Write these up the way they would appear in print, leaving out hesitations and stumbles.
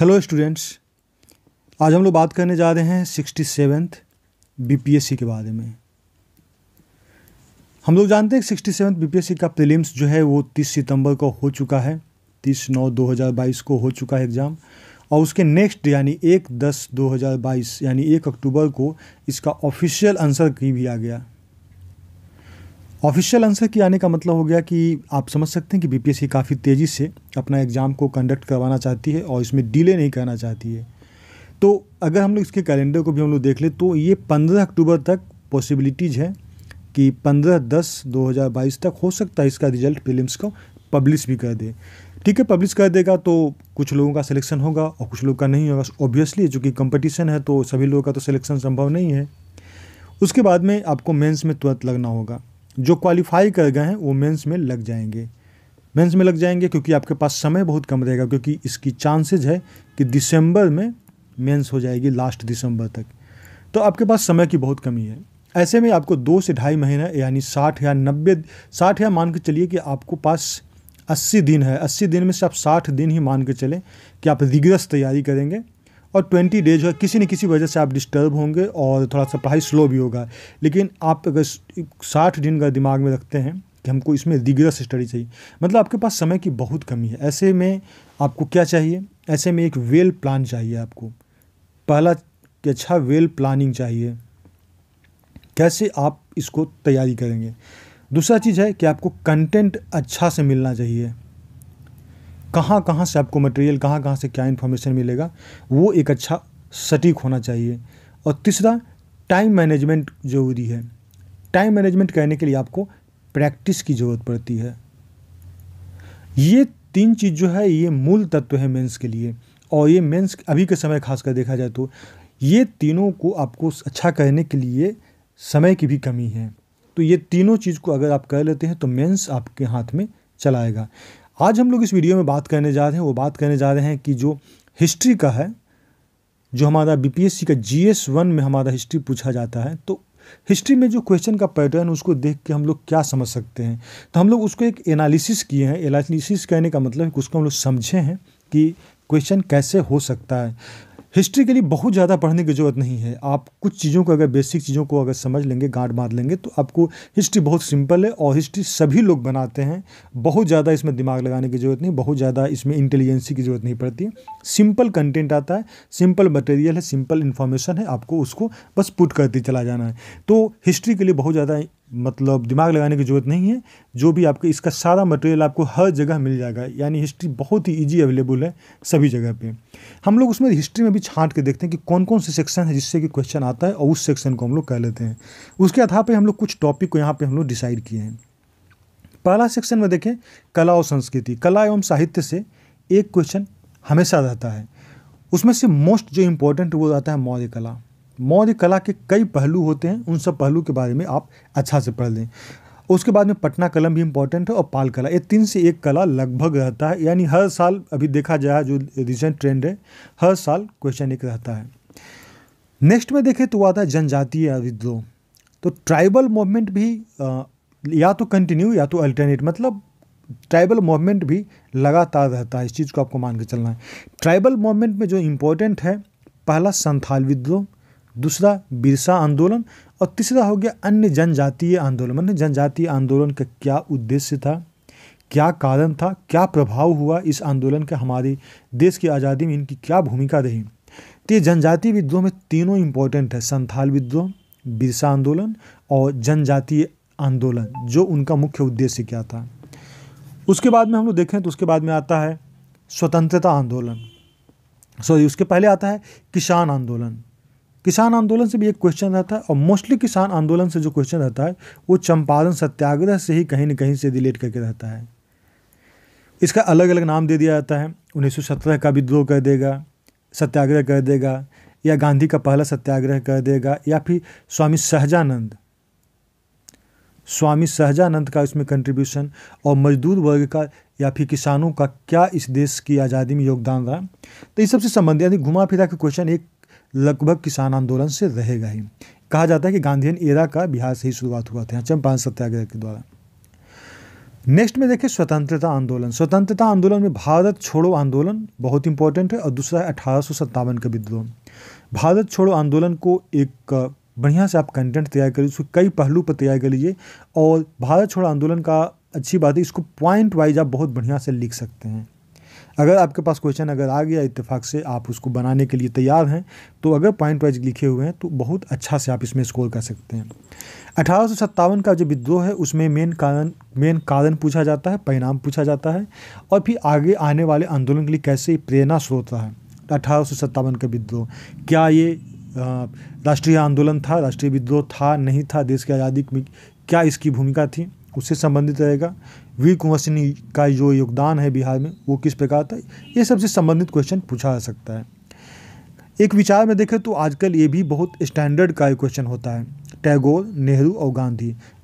Hello students, आज हम लोग बात करने जा रहे हैं 67th बीपीएससी के बारे में। हम लोग जानते हैं 67th बीपीएससी का प्रीलिम्स जो है वो 30 सितंबर को हो चुका है, 30/9/2022 को हो चुका है एग्ज़ाम, और उसके नेक्स्ट यानी 1/10/2022 यानी 1 अक्टूबर को इसका ऑफिशियल आंसर की भी आ गया। ऑफिशियल आंसर की आने का मतलब हो गया कि आप समझ सकते हैं कि बीपीएससी काफ़ी तेज़ी से अपना एग्ज़ाम को कंडक्ट करवाना चाहती है और इसमें डिले नहीं करना चाहती है। तो अगर हम लोग इसके कैलेंडर को भी हम लोग देख ले तो ये 15 अक्टूबर तक पॉसिबिलिटीज़ है कि 15/10/2022 तक हो सकता है इसका रिजल्ट प्रीलिम्स का पब्लिश भी कर दे। ठीक है, पब्लिश कर देगा तो कुछ लोगों का सिलेक्शन होगा और कुछ लोगों का नहीं होगा, ऑब्वियसली, चूँकि कंपटीशन है तो सभी लोगों का तो सिलेक्शन संभव नहीं है। उसके बाद में आपको मेन्स में तुरंत लगना होगा। जो क्वालिफाई कर गए हैं वो मेंस में लग जाएंगे, क्योंकि आपके पास समय बहुत कम रहेगा, क्योंकि इसकी चांसेज है कि दिसंबर में मेंस हो जाएगी, लास्ट दिसंबर तक। तो आपके पास समय की बहुत कमी है। ऐसे में आपको 2 से ढाई महीना यानी 60 या 90 या मान के चलिए कि आपको पास 80 दिन है। 80 दिन में से आप 60 दिन ही मान के चलें कि आप रिगरस तैयारी करेंगे, और 20 डेज है किसी न किसी वजह से आप डिस्टर्ब होंगे और थोड़ा सा पढ़ाई स्लो भी होगा। लेकिन आप अगर 60 दिन का दिमाग में रखते हैं कि हमको इसमें रिगरस स्टडी चाहिए, मतलब आपके पास समय की बहुत कमी है। ऐसे में आपको क्या चाहिए? ऐसे में एक वेल प्लान चाहिए आपको। पहला कि अच्छा वेल प्लानिंग चाहिए, कैसे आप इसको तैयारी करेंगे। दूसरा चीज़ है कि आपको कंटेंट अच्छा से मिलना चाहिए, कहाँ से आपको मटेरियल, कहाँ से क्या इन्फॉर्मेशन मिलेगा, वो एक अच्छा सटीक होना चाहिए। और तीसरा, टाइम मैनेजमेंट ज़रूरी है। टाइम मैनेजमेंट करने के लिए आपको प्रैक्टिस की ज़रूरत पड़ती है। ये 3 चीज़ जो है ये मूल तत्व है मेंस के लिए, और ये मेंस अभी के समय खासकर देखा जाए तो ये तीनों को आपको अच्छा करने के लिए समय की भी कमी है। तो ये तीनों चीज़ को अगर आप कर लेते हैं तो मेंस आपके हाथ में चला आएगा। आज हम लोग इस वीडियो में बात करने जा रहे हैं, वो बात करने जा रहे हैं कि जो हिस्ट्री का है, जो हमारा बीपीएससी का GS 1 में हमारा हिस्ट्री पूछा जाता है, तो हिस्ट्री में जो क्वेश्चन का पैटर्न उसको देख के हम लोग क्या समझ सकते हैं। तो हम लोग उसको एक एनालिसिस किए हैं। एनालिसिस करने का मतलब है कि उसको हम लोग समझे हैं कि क्वेश्चन कैसे हो सकता है। हिस्ट्री के लिए बहुत ज़्यादा पढ़ने की ज़रूरत नहीं है। आप कुछ चीज़ों को अगर बेसिक चीज़ों को अगर समझ लेंगे, गांठ मार लेंगे, तो आपको हिस्ट्री बहुत सिंपल है और हिस्ट्री सभी लोग बनाते हैं। बहुत ज़्यादा इसमें दिमाग लगाने की ज़रूरत नहीं, बहुत ज़्यादा इसमें इंटेलिजेंसी की ज़रूरत नहीं पड़ती। सिंपल कंटेंट आता है, सिंपल मटेरियल है, सिंपल इन्फॉर्मेशन है, आपको उसको बस पुट करते चला जाना है। तो हिस्ट्री के लिए बहुत ज़्यादा मतलब दिमाग लगाने की ज़रूरत नहीं है। जो भी आपके इसका सारा मटेरियल आपको हर जगह मिल जाएगा, यानी हिस्ट्री बहुत ही इजी अवेलेबल है सभी जगह पे। हम लोग उसमें हिस्ट्री में भी छांट के देखते हैं कि कौन कौन से सेक्शन है जिससे कि क्वेश्चन आता है, और उस सेक्शन को हम लोग कर लेते हैं। उसके आधार पर हम लोग कुछ टॉपिक को यहाँ पर हम लोग डिसाइड किए हैं। पहला सेक्शन में देखें, कला और संस्कृति। कला एवं साहित्य से एक क्वेश्चन हमेशा रहता है। उसमें से मोस्ट जो इम्पोर्टेंट वो रहता है मौर्य कला। मौर्य कला के कई पहलू होते हैं, उन सब पहलू के बारे में आप अच्छा से पढ़ लें। उसके बाद में पटना कलम भी इम्पोर्टेंट है और पाल कला। ये 3 से 1 कला लगभग रहता है, यानी हर साल अभी देखा जाए जो रिसेंट ट्रेंड है, हर साल क्वेश्चन एक रहता है। नेक्स्ट में देखें तो आता है जनजातीय विद्रोह। तो ट्राइबल मूवमेंट भी या तो कंटिन्यू या तो अल्टरनेट, मतलब ट्राइबल मूवमेंट भी लगातार रहता है। इस चीज़ को आपको मान के चलना है। ट्राइबल मूवमेंट में जो इम्पोर्टेंट है, पहला संथाल विद्रोह, दूसरा बिरसा आंदोलन, और तीसरा हो गया अन्य जनजातीय आंदोलन। मतलब जनजातीय आंदोलन का क्या उद्देश्य था, क्या कारण था, क्या प्रभाव हुआ इस आंदोलन का, हमारे देश की आज़ादी में इनकी क्या भूमिका रही। तो ये जनजातीय विद्रोह में तीनों इम्पोर्टेंट है, संथाल विद्रोह, बिरसा आंदोलन और जनजातीय आंदोलन, जो उनका मुख्य उद्देश्य क्या था। उसके बाद में हम लोग देखें तो उसके बाद में आता है स्वतंत्रता आंदोलन, उसके पहले आता है किसान आंदोलन। किसान आंदोलन से भी एक क्वेश्चन रहता है, और मोस्टली किसान आंदोलन से जो क्वेश्चन रहता है वो चंपारण सत्याग्रह से ही कहीं न कहीं से रिलेट करके रहता है। इसका अलग अलग नाम दे दिया जाता है। 1917 का विद्रोह कर देगा, सत्याग्रह कर देगा, या गांधी का पहला सत्याग्रह कर देगा, या फिर स्वामी सहजानंद का इसमें कंट्रीब्यूशन, और मजदूर वर्ग का या फिर किसानों का क्या इस देश की आज़ादी में योगदान रहा। तो इस सबसे संबंधित यानी घुमा फिरा के क्वेश्चन एक लगभग किसान आंदोलन से रहेगा ही। कहा जाता है कि गांधीयन एरा का बिहार से ही शुरुआत हुआ था, चंपारण सत्याग्रह के द्वारा। नेक्स्ट में देखिए स्वतंत्रता आंदोलन। स्वतंत्रता आंदोलन में भारत छोड़ो आंदोलन बहुत इंपॉर्टेंट है और दूसरा है 1857 का विद्रोह। भारत छोड़ो आंदोलन को एक बढ़िया से आप कंटेंट तैयार करिए, उसको कई पहलू पर तैयार कर लीजिए। और भारत छोड़ो आंदोलन का अच्छी बात है, इसको पॉइंट वाइज आप बहुत बढ़िया से लिख सकते हैं। अगर आपके पास क्वेश्चन अगर आ गया इत्तेफाक से आप उसको बनाने के लिए तैयार हैं तो अगर पॉइंट वाइज लिखे हुए हैं तो बहुत अच्छा से आप इसमें स्कोर कर सकते हैं। 1857 का जो विद्रोह है उसमें मेन कारण पूछा जाता है, परिणाम पूछा जाता है और फिर आगे आने वाले आंदोलन के लिए कैसे प्रेरणा स्रोत रहा है। 1857 का विद्रोह क्या ये राष्ट्रीय आंदोलन था, राष्ट्रीय विद्रोह था, नहीं था, देश की आज़ादी में क्या इसकी भूमिका थी, उससे संबंधित रहेगा। वीर कुंवर सिंह का जो योगदान है बिहार में वो किस प्रकार था, ये सबसे संबंधित क्वेश्चन पूछा जा सकता है। एक विचार में देखें तो आजकल ये भी बहुत स्टैंडर्ड का क्वेश्चन होता है। टैगोर, नेहरू और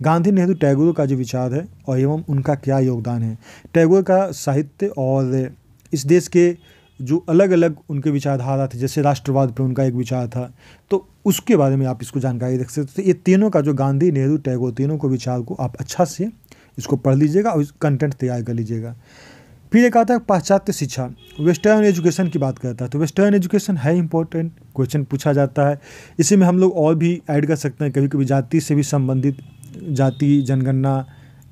गांधी नेहरू टैगोर का जो विचार है और एवं उनका क्या योगदान है। टैगोर का साहित्य और इस देश के जो अलग अलग उनके विचारधारा थे, जैसे राष्ट्रवाद पर उनका एक विचार था तो उसके बारे में आप इसको जानकारी रख सकते। तो ये तीनों का जो गांधी, नेहरू, टैगोर तीनों को विचार को आप अच्छा से इसको पढ़ लीजिएगा और कंटेंट तैयार कर लीजिएगा। फिर एक आता है पाश्चात्य शिक्षा, वेस्टर्न एजुकेशन की बात करता है तो वेस्टर्न एजुकेशन है इंपॉर्टेंट, क्वेश्चन पूछा जाता है। इसी में हम लोग और भी ऐड कर सकते हैं, कभी कभी जाति से भी संबंधित, जाति, जनगणना,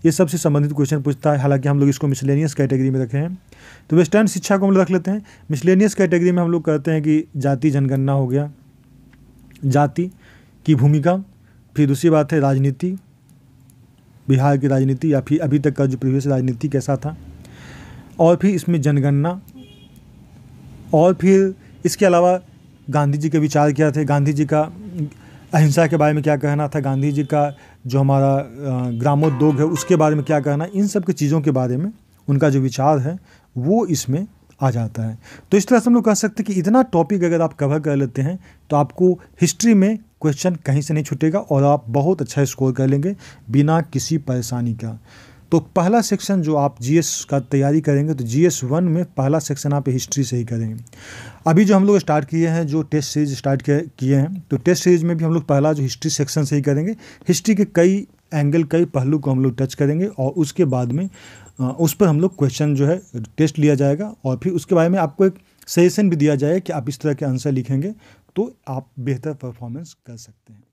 ये सब से संबंधित क्वेश्चन पूछता है। हालांकि हम लोग इसको मिसलेनियस कैटेगरी में रखे हैं तो वेस्टर्न शिक्षा को हम लोग रख लेते हैं। मिसलेनियस कैटेगरी में हम लोग कहते हैं कि जाति, जनगणना हो गया, जाति की भूमिका, फिर दूसरी बात है राजनीति, बिहार की राजनीति या फिर अभी तक का जो प्रीवियस राजनीति कैसा था, और फिर इसमें जनगणना, और फिर इसके अलावा गांधी जी के विचार क्या थे, गांधी जी का अहिंसा के बारे में क्या कहना था, गांधी जी का जो हमारा ग्रामोद्योग है उसके बारे में क्या कहना, इन सब की चीज़ों के बारे में उनका जो विचार है वो इसमें आ जाता है। तो इस तरह से हम लोग कह सकते हैं कि इतना टॉपिक अगर आप कवर कर लेते हैं तो आपको हिस्ट्री में क्वेश्चन कहीं से नहीं छूटेगा और आप बहुत अच्छा स्कोर कर लेंगे बिना किसी परेशानी का। तो पहला सेक्शन जो आप जीएस का तैयारी करेंगे तो GS 1 में पहला सेक्शन आप हिस्ट्री से ही करेंगे। अभी जो हम लोग स्टार्ट किए हैं, जो टेस्ट सीरीज स्टार्ट किए हैं तो टेस्ट सीरीज में भी हम लोग पहला जो हिस्ट्री सेक्शन से ही करेंगे। हिस्ट्री के कई एंगल, कई पहलू को हम लोग टच करेंगे और उसके बाद में उस पर हम लोग क्वेश्चन जो है टेस्ट लिया जाएगा और फिर उसके बारे में आपको एक सजेशन भी दिया जाएगा कि आप इस तरह के आंसर लिखेंगे तो आप बेहतर परफॉर्मेंस कर सकते हैं।